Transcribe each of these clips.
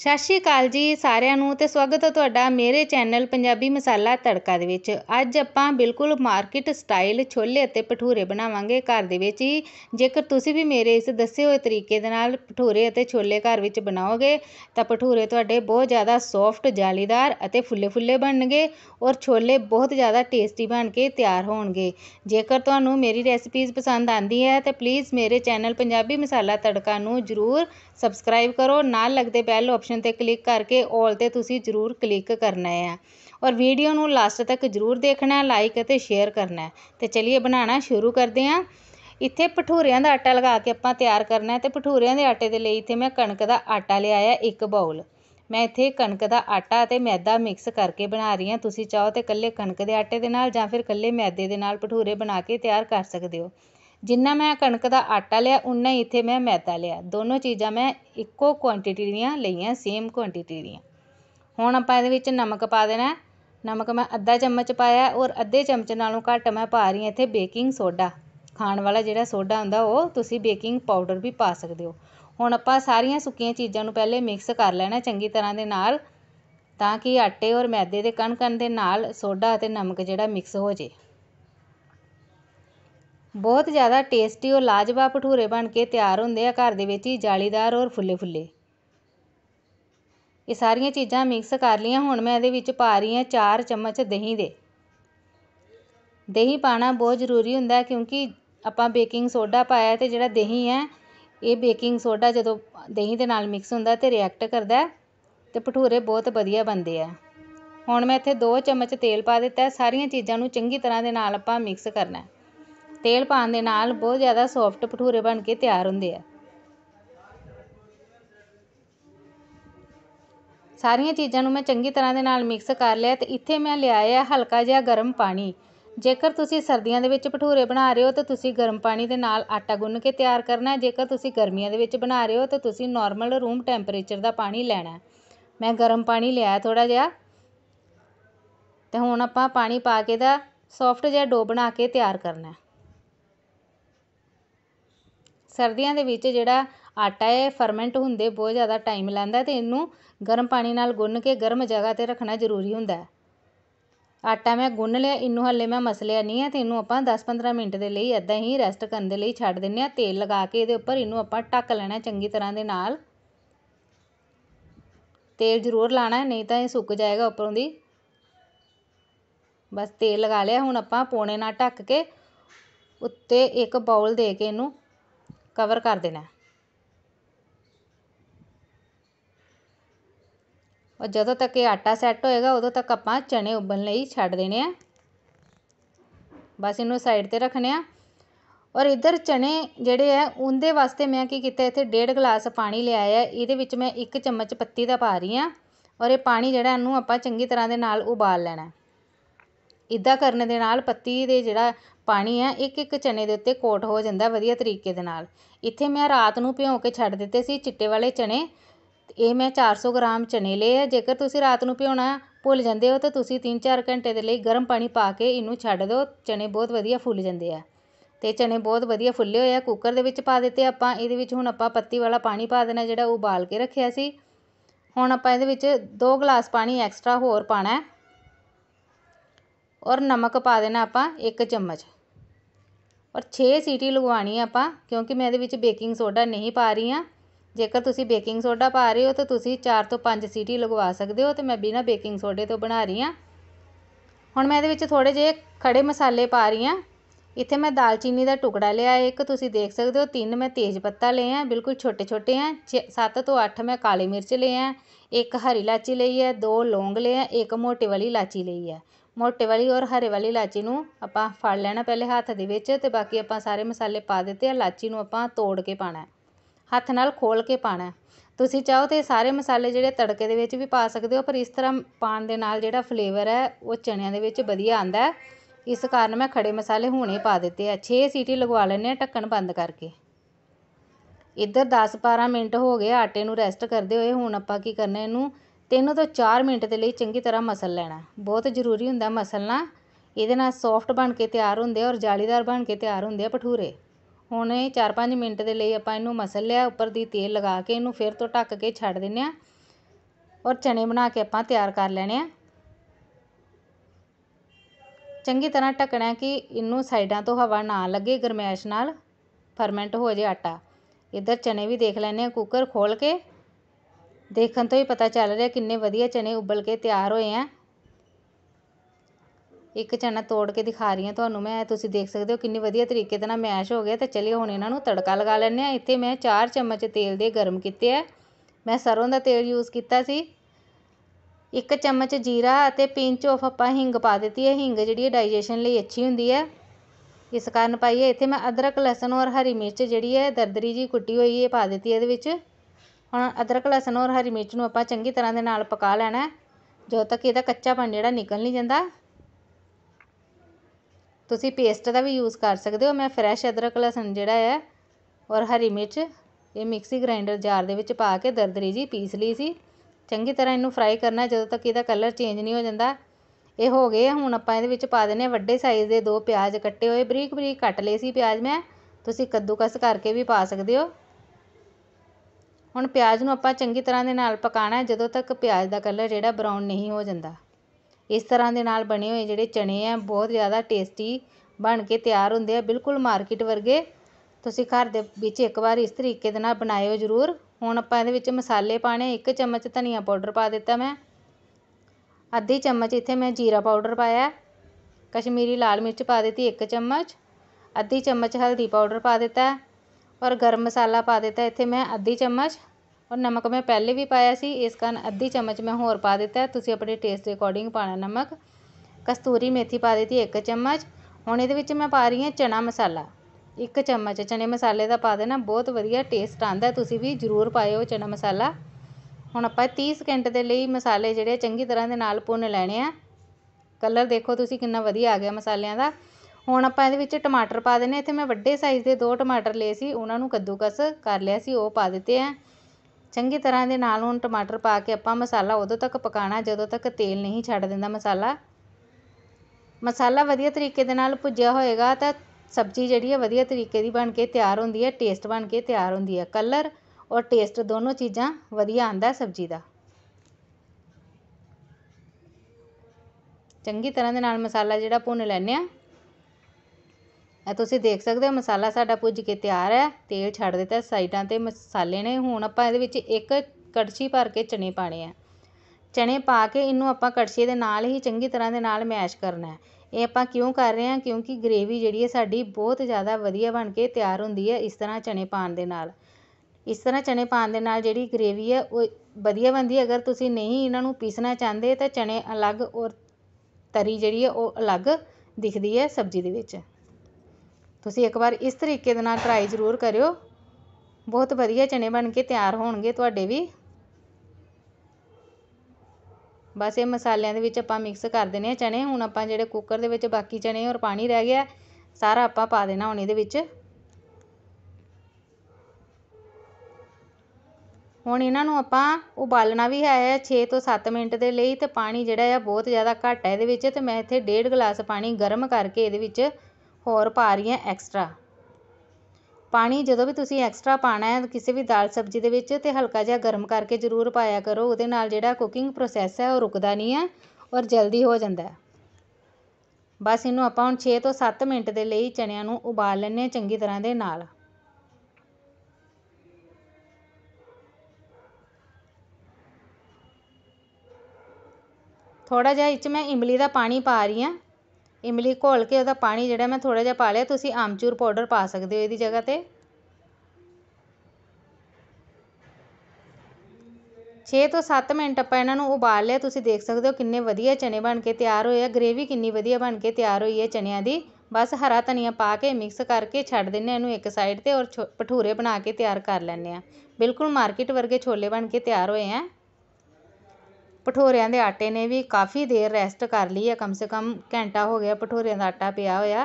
ਸਤਿ ਸ਼੍ਰੀ ਅਕਾਲ ਜੀ ਸਾਰਿਆਂ ਨੂੰ ਤੇ ਸਵਾਗਤ ਹੈ ਤੁਹਾਡਾ ਮੇਰੇ ਚੈਨਲ ਪੰਜਾਬੀ ਮਸਾਲਾ ਤੜਕਾ ਦੇ ਵਿੱਚ। ਅੱਜ ਆਪਾਂ ਬਿਲਕੁਲ ਮਾਰਕੀਟ ਸਟਾਈਲ ਛੋਲੇ ਅਤੇ ਭਟੂਰੇ ਬਣਾਵਾਂਗੇ ਘਰ ਦੇ ਵਿੱਚ ਹੀ। ਜੇਕਰ ਤੁਸੀਂ ਵੀ ਮੇਰੇ ਇਸ ਦੱਸੇ ਹੋਏ ਤਰੀਕੇ ਦੇ ਨਾਲ ਭਟੂਰੇ ਅਤੇ ਛੋਲੇ ਘਰ ਵਿੱਚ ਬਣਾਓਗੇ ਤਾਂ ਭਟੂਰੇ ਤੁਹਾਡੇ ਬਹੁਤ ਜ਼ਿਆਦਾ ਸੌਫਟ ਜਾਲੀਦਾਰ ਅਤੇ ਫੁੱਲੇ-ਫੁੱਲੇ ਬਣਨਗੇ ਔਰ ਛੋਲੇ ਬਹੁਤ ਜ਼ਿਆਦਾ ਟੇਸਟੀ ਬਣ ਕੇ ਤਿਆਰ ਹੋਣਗੇ। ਜੇਕਰ ਤੁਹਾਨੂੰ ਮੇਰੀ ਰੈਸਿਪੀਜ਼ ਪਸੰਦ ਆਂਦੀ ਹੈ ਤਾਂ ਪਲੀਜ਼ ਮੇਰੇ ਚੈਨਲ ਪੰਜਾਬੀ ਮਸਾਲਾ ਤੜਕਾ ਨੂੰ ਜ਼ਰੂਰ ਸਬਸਕ੍ਰਾਈਬ ਕਰੋ, ਨਾਲ ਲੱਗਦੇ ਬੈਲ ऑप्शन पर क्लिक करके ऑल ते तुसी जरूर क्लिक करना है और वीडियो नू लास्ट तक जरूर देखना, लाइक ते शेयर करना है। तो चलिए बनाना शुरू करते हैं। इत्थे भटूरियां दा आटा लगा के आपां तैयार करना है। तो भटूरियां दे आटे दे लई इत्थे मैं कणक दा आटा ले आया एक बाउल। मैं इत्थे कणक दा आटा ते मैदा मिक्स करके बना रही हां। तुसी चाहो तो कल्ले कणक दे आटे दे नाल जां फिर कल्ले मैदे दे नाल भटूरे बना के तैयार कर सकदे हो। जिन्ना मैं कणक का आटा लिया उन्ना ही इत्थे मैं मैदा लिया, दोनों चीज़ा मैं इक्को क्वांटिटी दियां लईयां, सेम क्वांटिटी दियां। हुण आपां इहदे विच नमक पा देना। नमक मैं अद्धा चम्मच पाया और अद्धे चमच नालों घट्ट मैं पा रही इत्थे बेकिंग सोडा। खाण वाला जिहड़ा सोडा हुंदा ओह तुसीं बेकिंग पाउडर भी पा सकदे हो। हुण आपां सारियां सुक्कियां चीज़ां नूं पहले मिक्स कर लेना चंगी तरह दे नाल तां कि आटे और मैदे दे कण-कण दे नाल सोडा ते नमक जिहड़ा मिक्स हो जाए। बहुत ज़्यादा टेस्टी और लाजवाब भटूरे बन के तैयार होंदे आ घर दे विच ही, जालीदार और फुल्ले फुल्ले। ये सारियां चीज़ां मिक्स कर लियां। हुण मैं इहदे विच पा रही आं 4 चम्मच दही दे। दही पाना बहुत जरूरी हुंदा क्योंकि आपां बेकिंग सोडा पाया ते जिहड़ा दही है ये बेकिंग सोडा जदों दही दे नाल मिक्स हुंदा ते रिएक्ट करदा ते भटूरे बहुत वधिया बनदे आ। हुण मैं इत्थे 2 चम्मच तेल पा दित्ता। सारियां चीज़ां नूं चंगी तरह दे नाल आपां मिक्स करना है। तेल पाने दे नाल बहुत ज़्यादा सॉफ्ट भटूरे बन के तैयार होंदे आ। सारियां चीज़ां नूं मैं चंगी तरह दे नाल मिक्स कर लिया। तो इत्थे मैं लिया है हल्का जिहा गर्म पानी। जेकर तुसीं सर्दियां दे विच भटूरे बना रहे हो तो तुसीं गर्म पानी दे नाल आटा गुन्न के तैयार करना है। जेकर तुसीं गर्मियां दे विच बना रहे हो तो तुसीं नॉर्मल रूम टैंपरेचर दा पानी लैना है। मैं गर्म पानी लिया थोड़ा जिहा। ते हुण आपां पानी पा के दा सॉफ्ट जिहा डो बना के तैयार करना है। सर्दियों के विच जिहड़ा आटा है फर्मेंट हुंदे बहुत ज़्यादा टाइम लैंदा ते इनू गर्म पानी नाल गुन्न के गर्म जगह ते रखना जरूरी हुंदा है। आटा मैं गुन्न लिया, इनू हल्ले मैं मसलिया नहीं है। तो इनू आपां 10-15 मिनट के लिए इदां ही रैस्ट करन दे लई छड्ड दिंदे आ। तेल लगा के इहदे उपर इनू आपां ढक लेना चंगी तरह दे नाल। तेल जरूर लाना है, नहीं तो यह सुक जाएगा उपरों दी। बस तेल लगा लिया। हुण आपां पौने नाल ढक के उत्ते एक बाउल दे के इनू कवर कर देना और जदों तक ये आटा सैट होएगा उदों तक आपां चने उबलण लई छड्ड देने आ। बस इनू साइड ते रखने आ। और इधर चने जेहड़े है उंदे वास्ते मैं की कीता इत्थे 1.5 गिलास पानी लिया है। इहदे विच मैं 1 चम्मच पत्ती दा पा रही हां और ये पानी जेहड़ा इनू आपां चंगी तरह दे नाल उबाल लेना। इदा करने दे नाल पत्ती दे जेहड़ा पानी है एक चने दे उत्ते कोट हो जांदा वधिया तरीके दे नाल। इत्थे मैं रात नूं भिओं के छड्ड दित्ते सी चिट्टे वाले चने। ये मैं 400 ग्राम चने ले आ। जेकर तुसीं रात नूं भिओना भुल जांदे हो तो तुसीं 3-4 घंटे दे लई गर्म पानी पा के इनू छड्ड दिओ। चने बहुत वधिया फुल जांदे आ। ते चने बहुत वधिया फुल्ले होए आ। कुकर दे विच पा दित्ते आपां। इहदे विच हुण आपां पत्ती वाला पानी पा देना जेहड़ा उबाल के रखिआ सी। हुण आपां इहदे विच 2 गिलास पानी एक्स्ट्रा होर पाना है और नमक पा देना आपां 1 चम्मच और 6 सीटी लगवानी है आपां क्योंकि मैं इहदे विच बेकिंग सोडा नहीं पा रही हां। जेकर तुसीं बेकिंग सोडा पा रहे हो तो तुसीं 4 तो 5 सीटी लगवा सकदे हो। तो मैं बिना बेकिंग सोडे तो बना रही हां। हुण मैं इहदे विच थोड़े जे खड़े मसाले पा रही हां। इत्थे मैं दालचीनी दा टुकड़ा लिया एक, तुसीं देख सकदे हो। 3 मैं तेज़पत्ता ले आं, बिल्कुल छोटे छोटे हैं। 7 तो 8 मैं काली मिर्च ले आं, 1 हरी इलाची लई है, 2 लौंग ले आं, 1 मोटे वाली इलाची लई है। मोटे वाली और हरे वाली इलाची नूं आपां फड़ लैना पहले हत्थ दे विच ते बाकी आपां सारे मसाले पा दित्ते। इलाची नूं आपां तोड़ के पाना है, हत्थ नाल खोल के पाना है। तुसीं चाहो तो सारे मसाले जिहड़े तड़के दे विच भी पा सकदे हो पर इस तरह पाण दे नाल जिहड़ा फ्लेवर है वो चनियां दे विच वधिया आंदा है। इस कारण मैं खड़े मसाले हुणे पा दित्ते आ। 6 सीटी लगवा लैने आ ढक्कन बंद करके। इधर 10-12 मिनट हो गए आटे नूं रैस्ट करदे होए। हुण आपां की करना, इहनूं 3 तो 4 मिनट के लिए चंगी तरह मसल लेना। बहुत जरूरी हुंदा मसलना, इहदे नाल सॉफ्ट बन के तैयार होंदे और जालीदार बन के तैयार होंदे आ भटूरे। हुण 4-5 मिनट के लिए आपां इहनूं मसल लिआ। उपर दी तेल लगा के इहनूं फिर तो ढक के छड्ड दिन्ने आ। और चने बना के आपां तैयार कर लेने। चंगी तरह ढकना कि इनू साइडा तो हवा ना लगे, गरमैश नाल फरमेंट हो जाए आटा। इधर चने भी देख लेने, कुकर खोल के देखन तो ही पता चल रहा किन्ने वधिया चने उबल के तैयार होए हैं। एक चना तोड़ के दिखा रही हूँ तुहानू मैं, तुसीं देख सकते हो किन्नी वधिया तरीके नाल मैश हो गया। तो चलिए हुण इन्हां नू तड़का लगा लैंदे आं। इत्थे मैं 4 चम्मच तेल दे गर्म कीते आ। मैं सरों दा तेल यूज़ कीता सी। 1 चम्मच जीरा ते पिंच ऑफ आपां हिंग पा दित्ती है। हिंग जिहड़ी है डाइजेशन लई अच्छी हुंदी है, इस कारण पाई है। इत्थे मैं अदरक लहसुन और हरी मिर्च जिहड़ी है दरदरी जी कुट्टी होई है पा दित्ती है। हुण अदरक लहसुन और हरी मिर्च नूं आपां चंगी तरह दे नाल पका लैणा है जो तक इहदा कच्चापन जिहड़ा निकल नहीं जांदा। तुसीं पेस्ट का भी यूज़ कर सकते हो। मैं फ्रैश अदरक लहसुन जिहड़ा है और हरी मिर्च ये मिक्सी ग्राइंडर जार दे विच पा के दरदरी जी पीस ली सी। चंगी तरह इनू फ्राई करना है जो तक इहदा कलर चेंज नहीं हो जाता। ये हो गए। हुण आपां इहदे विच पा देने वड्डे साइज़ दे 2 प्याज कट्टे होए, बरीक बरीक कट लए सी प्याज। मैं तुसीं कद्दूकस करके भी पा सकते हो। हुण प्याज नूं आपां चंगी तरह दे नाल पकाना है जो तक प्याज का कलर जिहड़ा ब्राउन नहीं हो जाता। इस तरह के नाल बने हुए जिहड़े चने हैं बहुत ज़्यादा टेस्टी बन के तैयार होंदे हैं, बिल्कुल मार्केट वर्गे। तुसीं घर दे विच इक बार इस तरीके दे नाल बनाइओ जरूर। हुण आपां इहदे विच मसाले पाने। 1 चम्मच धनिया पाउडर पा दित्ता मैं। आधी चम्मच इत्थे मैं जीरा पाउडर पाया। कश्मीरी लाल मिर्च पा दी 1 चम्मच। आधी चम्मच हल्दी पाउडर पा दित्ता और गर्म मसाला पा दित्ता इत्थे मैं आधी चम्मच। और नमक मैं पहले भी पाया सी, इस कारण आधी चम्मच मैं होर पा दित्ता। तुसीं अपने टेस्ट के अकॉर्डिंग पाना नमक। कस्तूरी मेथी पा दी 1 चम्मच। हुण इहदे विच मैं पा रही हां चना मसाला 1 चम्मच। चने मसाले दा पा देना, बहुत वधिया टेस्ट आंदा। तुसीं भी जरूर पाइओ चना मसाला। हुण आपां 30 सेकंड दे लई मसाले जिहड़े चंगी तरह दे नाल भुन लैणे आ। कलर देखो तुसीं किन्ना वधिया आ गया मसालियां दा। हुण आपां इहदे विच टमाटर पा देने। इत्थे मैं वड्डे साइज़ दे 2 टमाटर लए सी, उहनां नूं कद्दूकस कर लिया सी, ओह पा दित्ते आ। चंगी तरह दे नाल हुण टमाटर पा के आपां मसाला उदों तक पकाना जदों तक तेल नहीं छड्ड दिंदा। मसाला वधिया तरीके दे नाल भुज्जिया होएगा तां सब्जी जिहड़ी है वधिया तरीके दी बन के तैयार हुंदी है, टेस्ट बन के तैयार हुंदी है। कलर और टेस्ट दोनों चीज़ां वधिया आंदा सब्जी दा। चंगी तरह दे नाल मसाला जिहड़ा भुन लैने आ। तुसीं देख सकदे हो मसाला साडा भुज के तैयार है, तेल छड्ड दित्ता साइडां ते मसाले ने। हुण आपां इहदे विच 1 कड़छी भर के चने पाने आ। चने पा के इनू आपां कड़छी दे नाल ही चंगी तरह दे नाल मैश करना है। ये आपां क्यों कर रहे हैं? क्योंकि ग्रेवी जिहड़ी है साडी बहुत ज़्यादा वधिया बन के तैयार हुंदी है इस तरह चने पाण दे नाल। इस तरह चने पाण दे नाल जिहड़ी ग्रेवी है वो वधिया बनदी। अगर तुसीं नहीं इन्हां नूं पीसना चाहंदे तां चने अलग और तरी जिहड़ी है वो अलग दिखदी है सब्जी दे विच। तुसीं एक बार इस तरीके दे नाल ट्राई जरूर करियो, बहुत वधिया चने बन के तैयार होणगे तुहाडे भी। बस ये मसालियां दे विच आपां मिक्स कर देने चने। हुण आपां जिहड़े कुकर दे विच बाकी चने और पानी रह गया सारा आपां पा देना हुण इहदे विच। हुण इन्हां नूं आपां उबालना भी है 6 तो 7 मिनट दे लई। ते पानी जिहड़ा है बहुत ज़्यादा घट है इहदे विच। ते मैं इत्थे 1.5 ग्लास पानी गर्म करके इहदे विच होर पा रही हां एक्स्ट्रा पानी। जदों भी तुसीं एक्स्ट्रा पाना है किसी भी दाल सब्जी दे विच ते हल्का जिहा गर्म करके जरूर पाया करो, उहदे नाल जिहड़ा कुकिंग प्रोसैस है ओह रुकदा नहीं है और जल्दी हो जांदा है। बस इहनूं आपां हुण 6 तो 7 मिनट दे लई चनियां नूं उबाल लैने चंगी तरह दे नाल। थोड़ा जिहा इच मैं इमली दा पानी पा रही हां। इमली घोल के उहदा पानी जिहड़ा मैं थोड़ा जिहा पा लिया। तुसीं आमचूर पाउडर पा सकदे हो इहदी जगह ते। 6 तो 7 मिनट आपां इन्हां नूं उबाल लिया। तुसीं देख सकदे हो किन्ने वधिया चने बन के तैयार होए आ। ग्रेवी किन्नी वधिया बन के तैयार होई है चनियां दी। बस हरा धनिया पा के मिक्स करके छड्ड दिन्ने इहनूं एक साइड ते और भठूरे बना के तैयार कर लैने आ। बिल्कुल मार्केट वर्गे छोले बन के तैयार होए हैं। भठोरियां दे आटे ने भी काफ़ी देर रेस्ट कर ली है, कम से कम घंटा हो गया भठोरियां दा आटा पिया होया।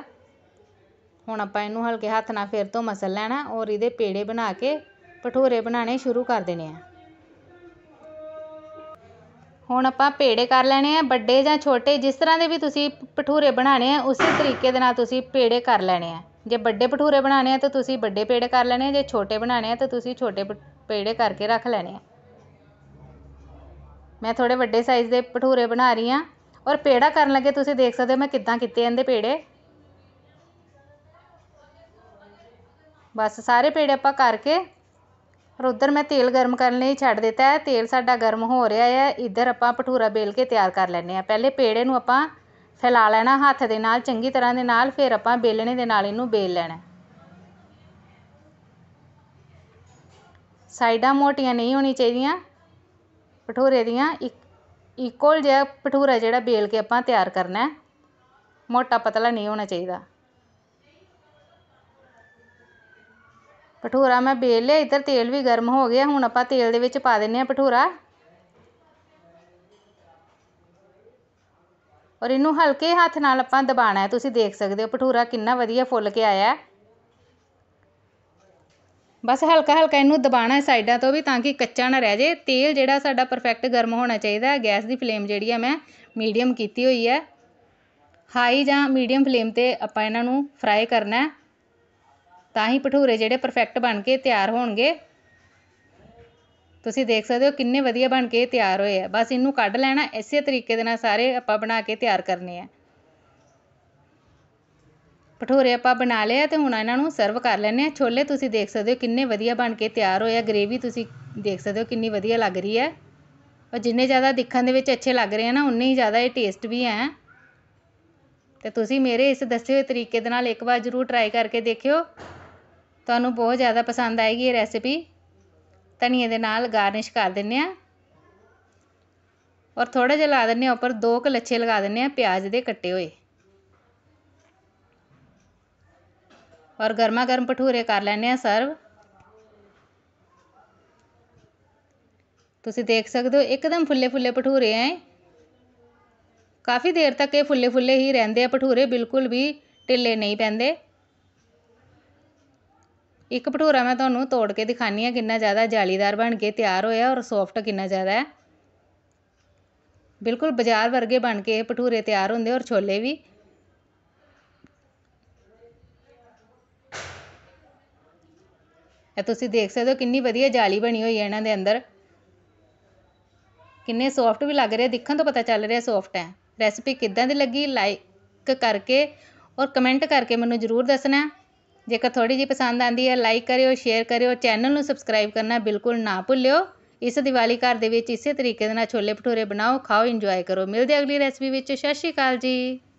हुण आपां इहनूं हल्के हत्थ नाल फिर तो मसल लैना और इहदे पेड़े बना के भठोरे बनाने शुरू कर देने आ। हुण आपां पेड़े कर लैने आ, बड्डे जां छोटे जिस तरह दे भी तुसीं भठूरे बनाने आ उसी तरीके दे नाल तुसीं पेड़े कर लैने आ। जे बड्डे भठूरे बनाने आ तां तुसीं बड्डे पेड़े कर लैने, जे छोटे बनाने आ तां तुसीं छोटे पेड़े करके रख लैने आ। मैं थोड़े वड्डे साइज़ के भटूरे बना रही हाँ और पेड़ा करन लगे तुसीं देख सकते हो मैं किद्दां कीते इहदे पेड़े। बस सारे पेड़े आपां करके और उधर मैं तेल गर्म करने लई छड्ड दित्ता है। तेल साडा गर्म हो रहा है, इधर आपां भटूरा बेल के तैयार कर लैंदे आं। पहले पेड़े नूं आपां फैला लेना हत्थ दे नाल चंगी तरह दे नाल, फिर आपां बेलणे दे नाल इहनूं बेल लैणा। साइडां मोटियां नहीं होनी चाहिए भटूरे दियां, इक्वल जिहा भटूरा जिहड़ा बेल के आपां तैयार करना है, मोटा पतला नहीं होना चाहिए। भटूरा मैं बेल लिया, इधर तेल भी गर्म हो गया। हुण आपां तेल दे विच पा दिंदे आं भटूरा और इनू हल्के हाथ नाल आपां दबाना है। तुसीं देख सकदे हो भटूरा कितना वधिया फुल के आया है। बस हल्का हल्का इनू दबाना है साइडा तो भी, ताकि कच्चा ना रह जाए। तेल जिहड़ा साडा परफेक्ट गर्म होना चाहिए। गैस की फ्लेम जिहड़ी है मैं मीडियम कीती हुई है, हाई जां मीडियम फ्लेम ते आपां इन्हां नूं फ्राई करना है, तां ही भटूरे जिहड़े परफेक्ट बन के तैयार होणगे। तुसीं देख सकदे हो किन्ने वधिया बन के तैयार होए आ। बस इनू कढ लैना, इसे तरीके दे नाल सारे आपां बना के तैयार करने आ। भटूरे आपां बना लए ते हुण इन्हां नूं सर्व कर लैने आ। छोले तुसीं देख सकदे हो किन्ने वधिया बन के तैयार होए आ। ग्रेवी तुसीं देख सकदे हो किन्नी वधिया लग रही है और जिन्ने ज़्यादा दिखण दे विच अच्छे लग रहे हैं ना, उन्ने ही ज़्यादा ये टेस्ट भी है। ते तुसीं मेरे इस दस्से होए तरीके दे नाल इक वार जरूर ट्राई करके देखियो, तुहानू बहुत ज़्यादा पसंद आएगी ये रेसिपी। धनिए दे नाल गार्निश कर दिन्ने आं और थोड़ा जिहा ला दिन्ने आं उपर 2 लच्छे लगा दिन्ने आं प्याज दे कट्टे होए और गर्मा गर्म भटूरे कर लैने आं सर्व। तुसीं देख सकदे हो एकदम फुल्ले फुल्ले भटूरे हैं। काफ़ी देर तक ये फुल्ले फुल्ले ही रहंदे आ भटूरे, बिल्कुल भी ढिल्ले नहीं पैंदे। एक भटूरा मैं तुहानू तोड़ के दिखानी है कितना ज़्यादा जालीदार बन के तैयार होया और सॉफ्ट कितना ज़्यादा है। बिल्कुल बाजार वर्गे बन के भटूरे तैयार होंदे और छोले भी। तुसीं देख सकदे हो कितनी वधिया जाली बनी हुई है इन्हां दे अंदर, किन्ने सॉफ्ट भी लग रहे, दिखण तो पता चल रहा सॉफ्ट है। रेसिपी किद्दां दी लगी लाइक करके और कमेंट करके मैनूं जरूर दसना। जेकर थोड़ी जी पसंद आती है लाइक करियो, शेयर करियो, चैनल नूं सबसक्राइब करना बिल्कुल ना भुल्लियो। इस दिवाली घर दे विच इसे तरीके दे नाल छोले भटूरे बनाओ, खाओ, इंजॉय करो। मिलदे अगली रेसिपी विच। सत श्री अकाल जी।